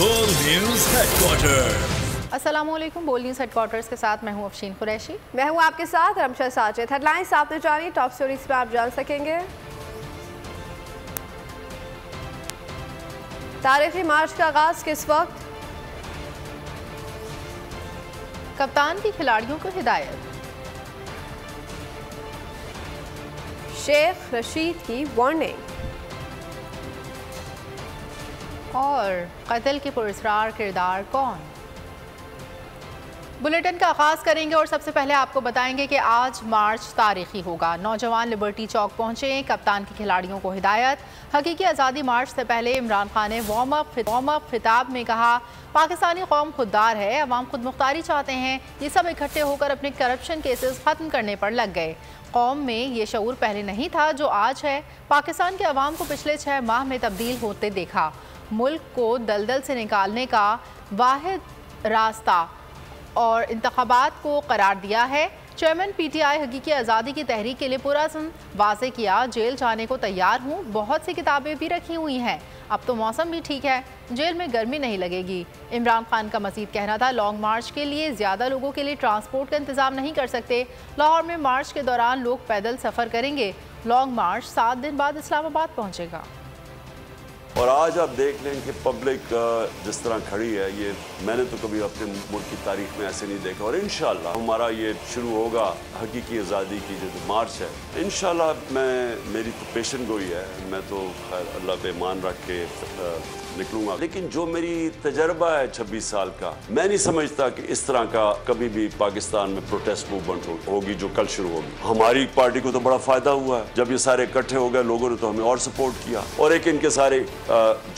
बोल news headquarter. अस्सलामुअलैकुम। बोल न्यूज़ हेडक्वार्टर्स के साथ मैं हूं अफशीन कुरैशी। मैं हूं आपके साथ अरशद साजिद। हेडलाइंस आपने जानी, टॉप स्टोरीज पर आप जान सकेंगे। तारीखी मार्च का आगाज किस वक्त? कप्तान की खिलाड़ियों को हिदायत। शेख रशीद की वार्निंग और कत्ल के पुरस्कार किरदार कौन। बुलेटिन का आगाज़ करेंगे और सबसे पहले आपको बताएंगे कि आज मार्च तारीखी होगा। नौजवान लिबर्टी चौक पहुंचे, कप्तान के खिलाड़ियों को हिदायत। हकीकी आज़ादी मार्च से पहले इमरान खान ने वार्म अप खिताब में कहा, पाकिस्तानी कौम खुददार है, अवाम खुद मुख्तारी चाहते हैं, ये सब इकट्ठे होकर अपने करप्शन केसेस ख़त्म करने पर लग गए। कौम में ये शऊर पहले नहीं था जो आज है। पाकिस्तान के अवाम को पिछले 6 माह में तब्दील होते देखा। मुल्क को दलदल से निकालने का वाहिद रास्ता और इंतखाबात को करार दिया है। चेयरमैन PTI हकीकी आज़ादी की तहरीक के लिए पूरा सन वाज़े किया, जेल जाने को तैयार हूँ, बहुत सी किताबें भी रखी हुई हैं, अब तो मौसम भी ठीक है, जेल में गर्मी नहीं लगेगी। इमरान खान का मजीद कहना था, लॉन्ग मार्च के लिए ज़्यादा लोगों के लिए ट्रांसपोर्ट का इंतज़ाम नहीं कर सकते, लाहौर में मार्च के दौरान लोग पैदल सफ़र करेंगे। लॉन्ग मार्च 7 दिन बाद इस्लामाबाद पहुँचेगा। और आज आप देख लें कि पब्लिक जिस तरह खड़ी है, ये मैंने तो कभी अपने मुल्क की तारीख में ऐसे नहीं देखा। और इंशाल्लाह हमारा ये शुरू होगा हकीकी आज़ादी की जो मार्च है। इंशाल्लाह मेरी तो पेशन गोई है, मैं तो खैर अल्लाह पे मान रख के निकलूँगा, लेकिन जो मेरी तजर्बा है 26 साल का, मैं नहीं समझता कि इस तरह का कभी भी पाकिस्तान में प्रोटेस्ट मूवमेंट होगी जो कल शुरू होगी। हमारी पार्टी को तो बड़ा फ़ायदा हुआ है, जब ये सारे इकट्ठे हो गए लोगों ने तो हमें और सपोर्ट किया, और एक इनके सारे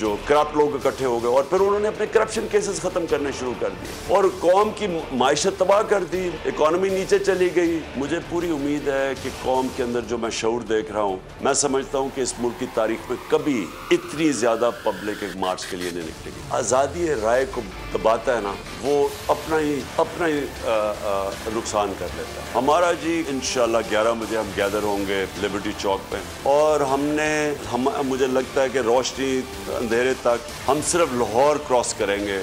जो करप्ट लोग इकट्ठे हो गए और फिर उन्होंने अपने करप्शन केसेस ख़त्म करने शुरू कर दिए और कौम की मायशत तबाह कर दी, इकॉनमी नीचे चली गई। मुझे पूरी उम्मीद है कि कौम के अंदर जो मैं शऊर देख रहा हूँ, मैं समझता हूँ कि इस मुल्क की तारीख में कभी इतनी ज़्यादा पब्लिक एक मार्च के लिए नहीं निकलेगी। आज़ादी राय को दबाता है ना, वो अपना ही नुकसान कर लेता है। हमारा जी इंशाल्लाह 11 बजे हम गैदर होंगे लिबर्टी चौक पे, और मुझे लगता है कि रोशनी अंधेरे तक हम सिर्फ लाहौर क्रॉस करेंगे,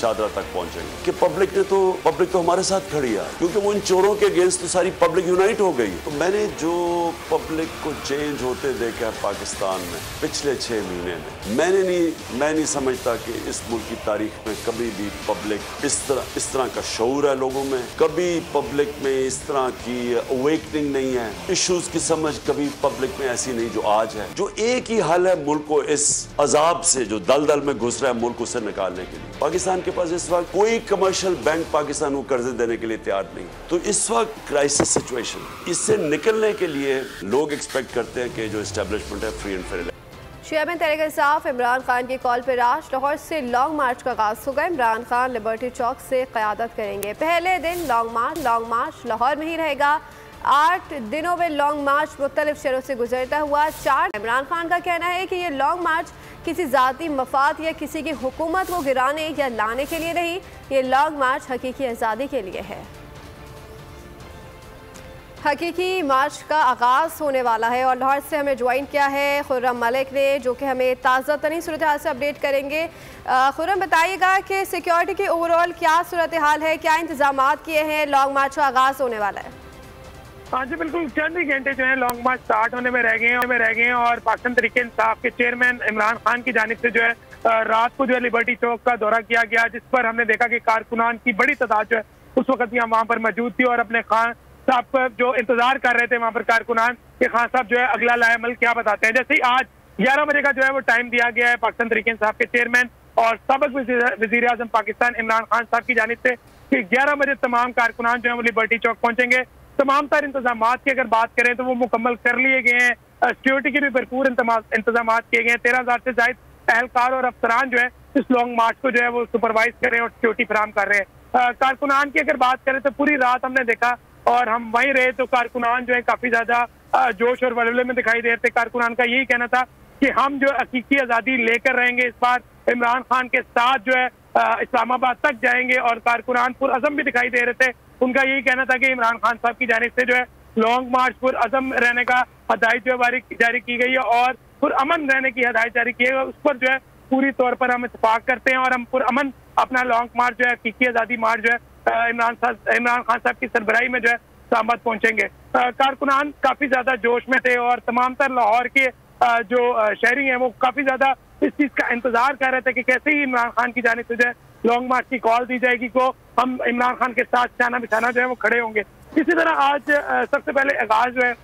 शादरा तक पहुंचेंगे। कि पब्लिक तो हमारे साथ खड़ी है, क्योंकि वो इन चोरों के अगेंस्ट तो सारी पब्लिक यूनाइट हो गई। तो मैंने जो पब्लिक को चेंज होते देखा है पाकिस्तान में पिछले 6 महीने में, मैं नहीं समझता कि इस मुल्क की तारीख में कभी भी पब्लिक इस तरह का शऊर है लोगों में, कभी पब्लिक में इस तरह की अवेकनिंग नहीं है, इश्यूज की समझ कभी पब्लिक में ऐसी नहीं जो आज है। जो एक ही हल है मुल्क को इस अजाब से जो दलदल में घुस रहा है, मुल्क उसे निकालने के लिए पाकिस्तान के पास इस वक्त कोई कमर्शियल बैंक पाकिस्तान को कर्जे देने के लिए तैयार नहीं। तो इस वक्त क्राइसिस सिचुएशन, इससे निकलने के लिए लोग एक्सपेक्ट करते हैं कि जो इस्टेब्लिशमेंट है free and fair. Chairman Tehreek Insaf Imran Khan की कॉल पर राष्ट्र, लाहौर से लॉन्ग मार्च का आगाज़ होगा। इमरान खान लिबर्टी चौक से क़यादत करेंगे। पहले दिन लॉन्ग मार्च लाहौर में ही रहेगा। 8 दिनों में लॉन्ग मार्च मुख्तलिफ शहरों से गुजरता हुआ 4। इमरान खान का कहना है कि ये लॉन्ग मार्च किसी ज़ाती मफाद या किसी की हुकूमत को गिराने या लाने के लिए नहीं, ये लॉन्ग मार्च हकीकी आज़ादी के लिए है। हकीकी मार्च का आगाज़ होने वाला है और लाहौर से हमें ज्वाइन किया है खुर्रम मलिक ने, जो कि हमें ताज़ा तरीन सूरत हाल से अपडेट करेंगे। खुर्रम, बताइएगा कि सिक्योरिटी की ओवरऑल क्या सूरत हाल है, क्या इंतजाम किए हैं, लॉन्ग मार्च का आगाज़ होने वाला है? हाँ जी बिल्कुल, चंद ही घंटे जो है लॉन्ग मार्च स्टार्ट होने में रह गए हैं और पाकिस्तान तरीके इंसाफ के चेयरमैन इमरान खान की जानिब से जो है रात को जो है लिबर्टी चौक का दौरा किया गया, जिस पर हमने देखा कि कारकुनान की बड़ी तादाद जो है उस वक्त यहाँ वहाँ पर मौजूद थी और अपने खान साहब पर जो इंतजार कर रहे थे वहाँ पर कारकुनान के खान साहब जो है अगला लाएमल क्या बताते हैं। जैसे ही आज 11 बजे का जो है वो टाइम दिया गया है पाकिस्तान तहरीक इंसाफ के चेयरमैन और सबक वज़ीर आज़म पाकिस्तान इमरान खान साहब की जानिब से कि 11 बजे तमाम कारकुनान जो है वो लिबर्टी चौक पहुँचेंगे। तमाम सारे इंतजाम की अगर बात करें तो वो मुकम्मल कर लिए गए हैं, सिक्योरिटी के भी भरपूर इंतजाम किए गए हैं। 13,000 से जायद अहलकार और अफसरान जो है इस लॉन्ग मार्च को जो है वो सुपरवाइज कर रहे हैं और सिक्योरिटी फराहम कर रहे हैं। कारकुनान की अगर बात करें तो पूरी रात हमने देखा और हम वहीं रहे तो कारकुनान जो है काफी ज्यादा जोश और वल्वले में दिखाई दे रहे थे। कारकुनान का यही कहना था कि हम जो हकीकी आज़ादी लेकर रहेंगे, इस बार इमरान खान के साथ जो है इस्लामाबाद तक जाएंगे और कारकुनान पुरअज़म भी दिखाई दे रहे थे। उनका यही कहना था कि इमरान खान साहब की जानिब से जो है लॉन्ग मार्च पुरअज़म रहने का हदायत जो है जारी की गई है और पुरअमन रहने की हदायत जारी की है। उस पर जो है पूरी तौर पर हम इतफाक करते हैं और हम पुरअमन अपना लॉन्ग मार्च जो है, हकीकी आज़ादी मार्च जो है इमरान खान साहब की सरबराही में जो है इस्लामाबाद पहुँचेंगे। कारकुनान काफ़ी ज़्यादा जोश में थे और तमाम तर लाहौर के जो शहरी हैं वो काफ़ी ज़्यादा इस चीज़ का इंतजार कर रहे थे कि कैसे ही इमरान खान की जानिब से जो है लॉन्ग मार्च की कॉल दी जाएगी को हम इमरान खान के साथ चाना बिछाना जो है वो खड़े होंगे। इसी तरह आज सबसे पहले आगाज़ जो है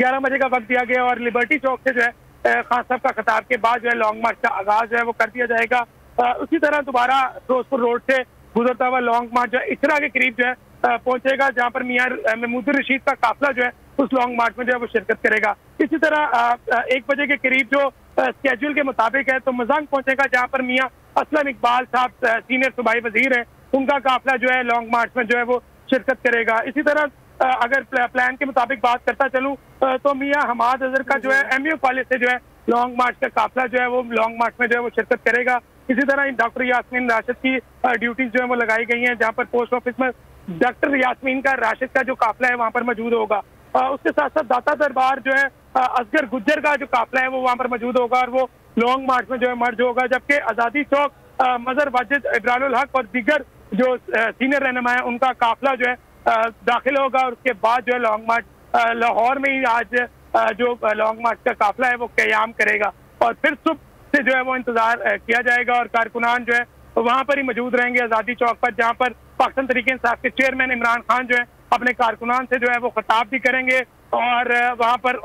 11 बजे का वक्त दिया गया और लिबर्टी चौक से जो है खान साहब का खिताब के बाद जो है लॉन्ग मार्च का आगाज़ जो है वो कर दिया जाएगा। उसी तरह दोबारा फिरोजपुर रोड से गुजरता हुआ लॉन्ग मार्च जो है इशरा के करीब जो है पहुंचेगा, जहां पर मियां महमूद रशीद का काफिला जो है उस लॉन्ग मार्च में जो है वो शिरकत करेगा। इसी तरह 1 बजे के करीब जो स्केड्यूल के मुताबिक है तो मजांग पहुंचेगा, जहां पर मियां असलम इकबाल साहब सीनियर सूबाई वजीर हैं, उनका काफिला जो है लॉन्ग मार्च में जो है वो शिरकत करेगा। इसी तरह अगर प्लान के मुताबिक बात करता चलूँ तो मियां हमाद अजहर का जो है MU कॉलेज से जो है लॉन्ग मार्च का काफिला जो है वो लॉन्ग मार्च में जो है वो शिरकत करेगा। इसी तरह डॉक्टर यास्मीन राशिद की ड्यूटीज जो है वो लगाई गई हैं, जहाँ पर पोस्ट ऑफिस में डॉक्टर यास्मीन का राशिद का जो काफिला है वहाँ पर मौजूद होगा। उसके साथ साथ दाता दरबार जो है असगर गुज्जर का जो काफिला है वो वहाँ पर मौजूद होगा और वो लॉन्ग मार्च में जो है मर्ज होगा, जबकि आज़ादी चौक मज़र वाजिद इमरानुल हक और दीगर जो सीनियर रहनुमा है उनका काफिला जो है दाखिल होगा और उसके बाद जो है लॉन्ग मार्च लाहौर में ही आज जो लॉन्ग मार्च का काफिला है वो क़याम करेगा और फिर सुबह से जो है वो इंतजार किया जाएगा और कारकुनान जो है वहाँ पर ही मौजूद रहेंगे आज़ादी चौक पर, जहाँ पर पाकिस्तान तहरीक इंसाफ के चेयरमैन इमरान खान जो है अपने कारकुनान से जो है वो खिताब भी करेंगे और वहाँ पर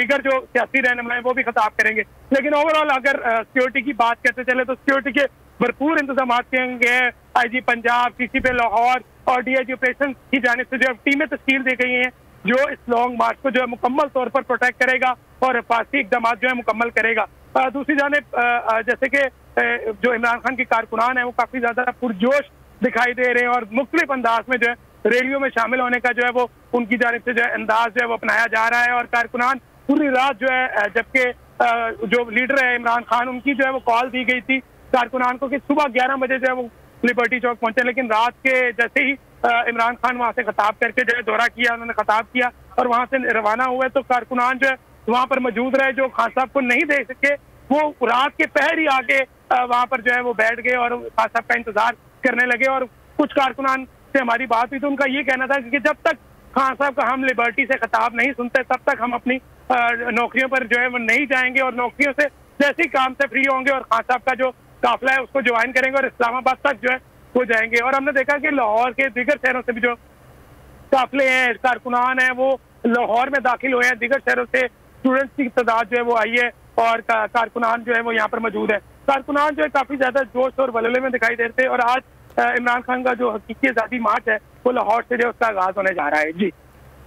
दीगर जो सियासी रहनुमा हैं वो भी खिताब करेंगे। लेकिन ओवरऑल अगर सिक्योरिटी की बात करते चले तो सिक्योरिटी के भरपूर इंतजाम किए हैं। IG पंजाब, CCP लाहौर और DIG ऑपरेशन की जानिब से जो टीमें तश्कील दी गई हैं जो इस लॉन्ग मार्च को जो है मुकम्मल तौर पर प्रोटेक्ट करेगा और हिफाजती इकदाम जो है मुकम्मल करेगा। दूसरी जानिब जैसे कि जो इमरान खान के कारकुनान है वो काफ़ी ज़्यादा पुरजोश दिखाई दे रहे हैं और मुख्तलिफ अंदाज में जो है रैलियों में शामिल होने का जो है वो उनकी जानिब से जो है अंदाज जो है वो अपनाया जा रहा है और कारकुनान पूरी रात जो है, जबकि जो लीडर है इमरान खान उनकी जो है वो कॉल दी गई थी कारकुनान को कि सुबह 11 बजे जो है वो लिबर्टी चौक पहुंचे, लेकिन रात के जैसे ही इमरान खान वहाँ से खिताब करके जो है दौरा किया, उन्होंने खिताब किया और वहाँ से रवाना हुए तो कारकुनान जो है वहाँ पर मौजूद रहे। जो खान साहब को नहीं देख सके वो रात के पहर ही आके वहाँ पर जो है वो बैठ गए और खान साहब का इंतजार करने लगे और कुछ कारकुनान से हमारी बात हुई तो उनका ये कहना था कि जब तक खान साहब का हम लिबर्टी से खिताब नहीं सुनते तब तक हम अपनी नौकरियों पर जो है वो नहीं जाएंगे और नौकरियों से जैसे ही काम से फ्री होंगे और खान साहब का जो काफिला है उसको ज्वाइन करेंगे और इस्लामाबाद तक जो है वो जाएंगे। और हमने देखा कि लाहौर के दीगर शहरों से भी जो काफिले हैं कारकुनान हैं वो लाहौर में दाखिल हुए हैं, दीगर शहरों से स्टूडेंट्स की तादाद जो है वो आई है और कारकुनान जो है वो यहाँ पर मौजूद है। कारकुनान जो है काफी ज्यादा जोश और वल्ले में दिखाई देते हैं और आज इमरान खान का जो हकीकी आज़ादी मार्च है वो लाहौर से जो उसका आगाज़ होने जा रहा है। जी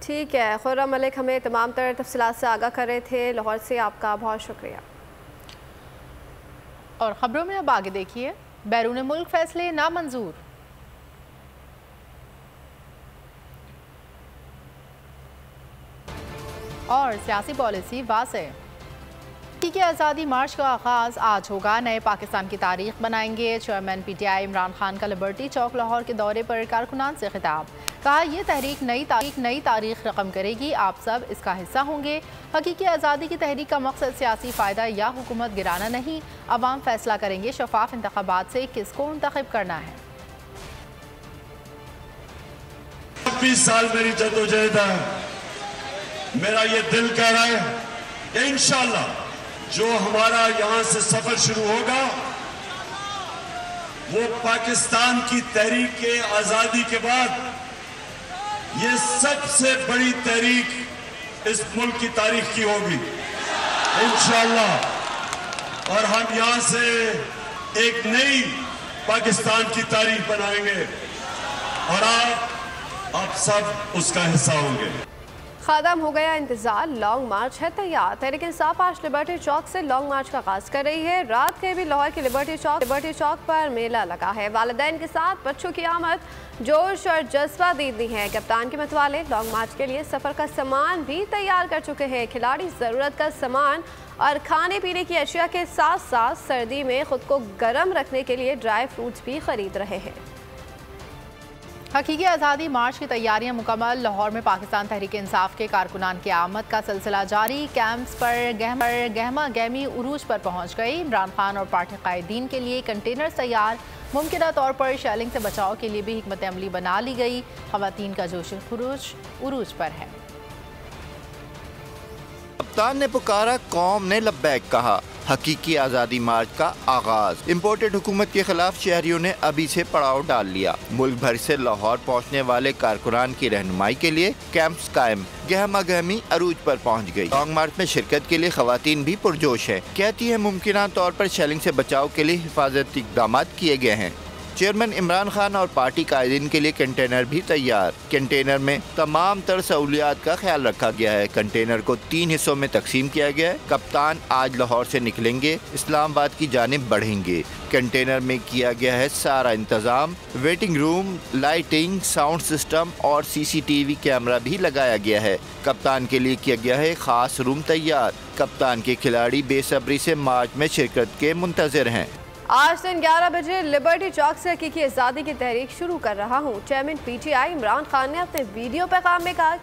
ठीक है, खुर्रम मलिक हमें तमाम तरह तफसीलात से आगाह कर रहे थे लाहौर से, आपका बहुत शुक्रिया। और ख़बरों में अब आगे देखिए, बैरून मुल्क फैसले नामंजूर। और सियासी पॉलिसी वाज़ेह। के आज़ादी मार्च का आगाज़ आज होगा, नए पाकिस्तान की तारीख बनाएंगे। चेयरमैन PTI इमरान खान का लिबर्टी चौक लाहौर के दौरे पर कारकुनान से खिताब। कहा यह तहरीक नई तारीख रकम करेगी, आप सब इसका हिस्सा होंगे। हकीकी आज़ादी की तहरीक का मकसद सियासी फ़ायदा या हुकूमत गिराना नहीं, अवाम फैसला करेंगे शफाफ इंतखाबात से किसको मुंतखब करना है। 20 साल मेरी जद्दोजहद है, मेरा ये दिल कह रहा है इंशाल्लाह जो हमारा यहां से सफर शुरू होगा वो पाकिस्तान की तहरीक के आजादी के बाद ये सबसे बड़ी तहरीक इस मुल्क की तारीख की होगी इंशाल्लाह, और हम यहां से एक नई पाकिस्तान की तारीख बनाएंगे और आप सब उसका हिस्सा होंगे। ख़त्म हो गया इंतज़ार, लॉन्ग मार्च है तैयार। तहरीक इंसाफ आज लिबर्टी चौक से लॉन्ग मार्च का आगाज़ कर रही है। रात के भी लाहौर के लिबर्टी चौक पर मेला लगा है। वालिदैन के साथ बच्चों की आमद, जोश और जज्बा दीदी है। कप्तान के मतवाले लॉन्ग मार्च के लिए सफ़र का सामान भी तैयार कर चुके हैं। खिलाड़ी ज़रूरत का सामान और खाने पीने की अशिया के साथ साथ सर्दी में ख़ुद को गर्म रखने के लिए ड्राई फ्रूट्स भी खरीद रहे हैं। हकीकी आज़ादी मार्च की तैयारियां मुकम्मल। लाहौर में पाकिस्तान तहरीक इंसाफ के कारकुनान की आमद का सिलसिला जारी। कैंप्स पर गहमा गहमी उरूज पर पहुंच गई। इमरान खान और पाठक कायदीन के लिए कंटेनर तैयार। मुमकिन तौर पर शैलिंग से बचाव के लिए भी हिकमत अमली बना ली गई। खवातीन का जोश उरूज पर है। कप्तान ने पुकारा, कौम ने लब्बैक कहा। हकीकी आज़ादी मार्च का आगाज। इम्पोर्टेड हुकूमत के खिलाफ शहरियों ने अभी से पड़ाव डाल लिया। मुल्क भर से लाहौर पहुँचने वाले कारकुनान की रहनुमाई के लिए कैंप्स कायम। गहमा गहमी अरूज पर पहुँच गई। लॉन्ग मार्च में शिरकत के लिए खवातीन भी पुरजोश है। कहती है मुमकिन तौर पर शैलिंग से बचाव के लिए हिफाजती इकदाम किए गए हैं। चेयरमैन इमरान खान और पार्टी कायदीन के लिए कंटेनर भी तैयार। कंटेनर में तमाम तर सहूलियात का ख्याल रखा गया है। कंटेनर को 3 हिस्सों में तकसीम किया गया है। कप्तान आज लाहौर से निकलेंगे, इस्लामाबाद की जानिब बढ़ेंगे। कंटेनर में किया गया है सारा इंतजाम। Waiting room, lighting, sound system और CCTV कैमरा भी लगाया गया है। कप्तान के लिए किया गया है खास रूम तैयार। कप्तान के खिलाड़ी बेसब्री से मार्च में शिरकत के मुंतजर हैं। आज दिन 11 बजे लिबर्टी चौक से हकीकी आज़ादी की तहरीक शुरू कर रहा हूँ। चेयरमैन PTI इमरान खान ने अपने वीडियो पैगाम में कहा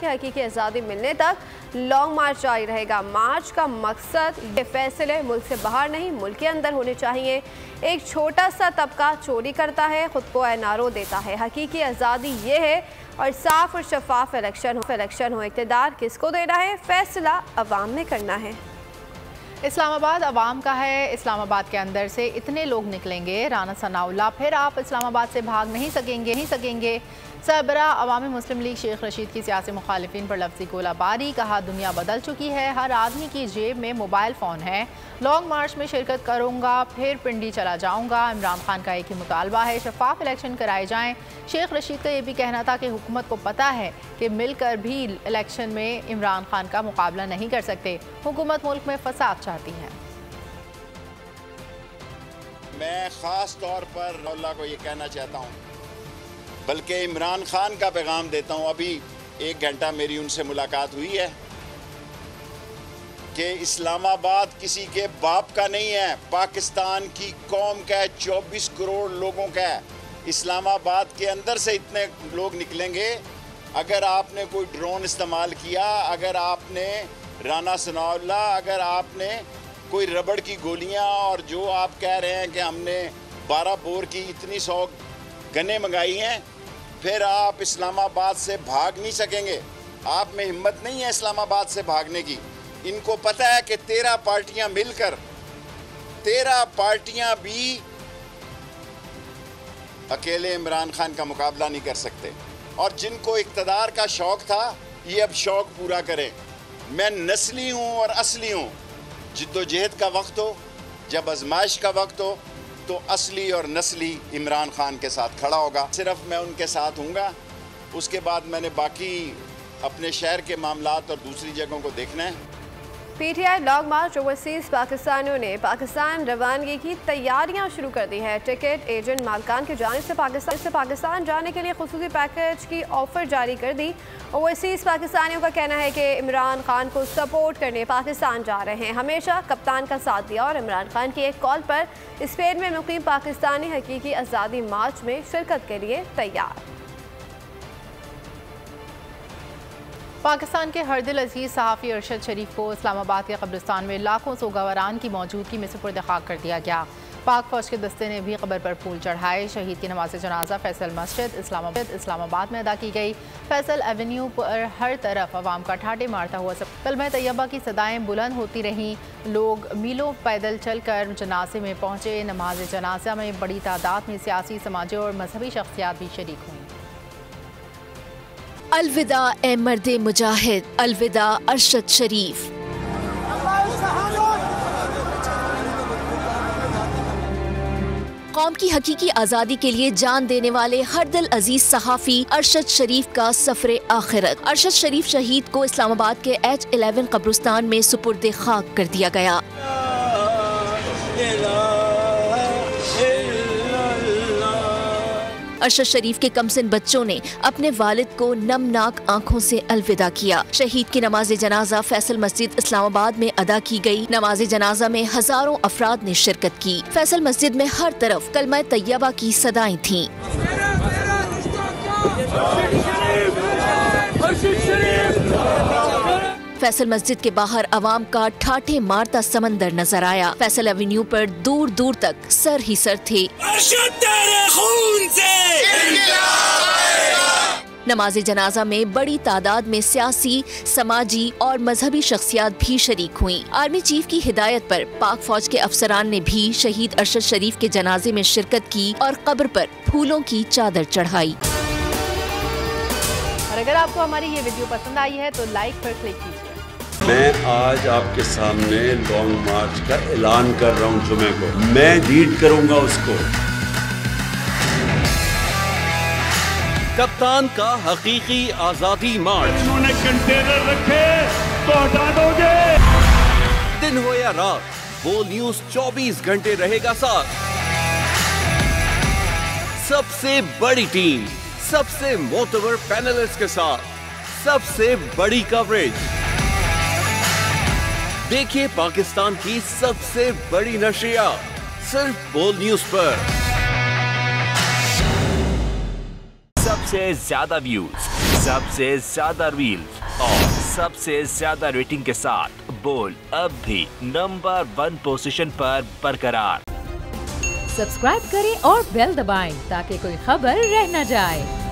कि हकीकी आज़ादी मिलने तक लॉन्ग मार्च जारी रहेगा। मार्च का मकसद ये फैसले मुल्क से बाहर नहीं, मुल्क के अंदर होने चाहिए। एक छोटा सा तबका चोरी करता है, खुद को एनारो देता है। हकीकी आज़ादी ये है और साफ और शफाफ इलेक्शन हो। इक़्तिदार किसको देना है, फैसला अवाम ने करना है। इस्लामाबाद अवाम का है। इस्लामाबाद के अंदर से इतने लोग निकलेंगे। राना सनाउल्लाह, फिर आप इस्लामाबाद से भाग नहीं सकेंगे। सरबरा अवामी मुस्लिम लीग शेख रशीद की सियासी मुखालिफिन पर लफ्जी गोलाबारी। कहा दुनिया बदल चुकी है, हर आदमी की जेब में मोबाइल फ़ोन है। लॉन्ग मार्च में शिरकत करूँगा, फिर पिंडी चला जाऊँगा। इमरान खान का एक ही मुतालबा है, शफाफ इलेक्शन कराए जाएँ। शेख रशीद का ये भी कहना था कि हुकूमत को पता है कि मिलकर भी इलेक्शन में इमरान खान का मुकाबला नहीं कर सकते। हुकूमत मुल्क में फसाद चाहती है। मैं ख़ास तौर पर रौला को ये कहना चाहता हूँ, बल्कि इमरान खान का पैगाम देता हूँ। अभी 1 घंटा मेरी उनसे मुलाकात हुई है कि इस्लामाबाद किसी के बाप का नहीं है, पाकिस्तान की कौम का है, 24 करोड़ लोगों का है। इस्लामाबाद के अंदर से इतने लोग निकलेंगे। अगर आपने कोई ड्रोन इस्तेमाल किया, अगर आपने राना सनाउल्लाह, अगर आपने कोई रबड़ की गोलियां और जो आप कह रहे हैं कि हमने 12 बोर की इतनी 100 गनें मंगाई हैं, फिर आप इस्लामाबाद से भाग नहीं सकेंगे। आप में हिम्मत नहीं है इस्लामाबाद से भागने की। इनको पता है कि 13 पार्टियां मिलकर 13 पार्टियां भी अकेले इमरान खान का मुकाबला नहीं कर सकते। और जिनको इक़्तिदार का शौक़ था, ये अब शौक़ पूरा करें। मैं नस्ली हूँ और असली हूँ। जिद्दोजहद का वक्त हो, जब आजमाइश का वक्त हो, तो असली और नस्ली इमरान खान के साथ खड़ा होगा। सिर्फ मैं उनके साथ हूँगा। उसके बाद मैंने बाकी अपने शहर के मामलात और दूसरी जगहों को देखना है। PTI लॉन्ग मार्च ओवरसीज़ पाकिस्तानियों ने पाकिस्तान रवानगी की तैयारियां शुरू कर दी है। टिकट एजेंट मालकान की जानिब से पाकिस्तान जाने के लिए खुसूसी पैकेज की ऑफ़र जारी कर दी। ओवरसीज़ पाकिस्तानियों का कहना है कि इमरान खान को सपोर्ट करने पाकिस्तान जा रहे हैं। हमेशा कप्तान का साथ दिया और इमरान खान की एक कॉल पर स्पेन में मुक़ीम पाकिस्तानी हकीकी आज़ादी मार्च में शिरकत के लिए तैयार। पाकिस्तान के हर दिल अजीज़ सहाफ़ी अरशद शरीफ को इस्लामाबाद के कब्रिस्तान में लाखों सोगावरान की मौजूदगी में सुपुर्द-ए-खाक कर दिया गया। पाक फ़ौज के दस्ते ने भी कब्र पर फूल चढ़ाए। शहीद की नमाज जनाजा फैसल मस्जिद इस्लामाबाद में अदा की गई। फैसल एवेन्यू पर हर तरफ आवाम का ठाटे मारता हुआ सब कलमा तैयबा की सदाएँ बुलंद होती रहीं। लोग मीलों पैदल चल कर जनाजे में पहुँचे। नमाज जनाजा में बड़ी तादाद में सियासी, समाजी और मजहबी शख्सियात भी शरीक हुई। अलविदा ए मर्द मुजाहिद, अलविदा अरशद शरीफ। कौम की हकीकी आज़ादी के लिए जान देने वाले हर दिल अजीज सहाफ़ी अरशद शरीफ का सफ़रे आखिरत। अरशद शरीफ शहीद को इस्लामाबाद के H-11 कब्रिस्तान में सुपुर्द खाक कर दिया गया। अरशद शरीफ के कमसिन बच्चों ने अपने वालिद को नमनाक आंखों से अलविदा किया। शहीद की नमाज जनाजा फैसल मस्जिद इस्लामाबाद में अदा की गई। नमाज जनाजा में हजारों अफराद ने शिरकत की। फैसल मस्जिद में हर तरफ कलमा तैयबा की सदाएं थीं। फैसल मस्जिद के बाहर आवाम का ठाठे मारता समंदर नजर आया। फैसल एवेन्यू पर दूर दूर तक सर ही सर थे। नमाज जनाजा में बड़ी तादाद में सियासी, समाजी और मजहबी शख्सियात भी शरीक हुई। आर्मी चीफ की हिदायत पर पाक फौज के अफसरान ने भी शहीद अरशद शरीफ के जनाजे में शिरकत की और कब्र पर फूलों की चादर चढ़ाई। और अगर आपको हमारी ये वीडियो पसंद आई है तो लाइक पर क्लिक कीजिए। मैं आज आपके सामने लॉन्ग मार्च का ऐलान कर रहा हूँ। जुमे को मैं लीड करूँगा उसको। कप्तान का हकीकी आजादी मार्च। उन्होंने कंटेनर रखे तो हटा दोगे। दिन हो या रात, बोल न्यूज 24 घंटे रहेगा साथ। सबसे बड़ी टीम, सबसे मोतबर पैनलिस्ट के साथ, सबसे बड़ी कवरेज। देखिए पाकिस्तान की सबसे बड़ी नशरिया सिर्फ बोल न्यूज पर। सबसे ज्यादा व्यूज, सबसे ज्यादा रील्स और सबसे ज्यादा रेटिंग के साथ बोल अब भी नंबर 1 पोजीशन पर बरकरार। सब्सक्राइब करें और बेल दबाएं ताकि कोई खबर रह न जाए।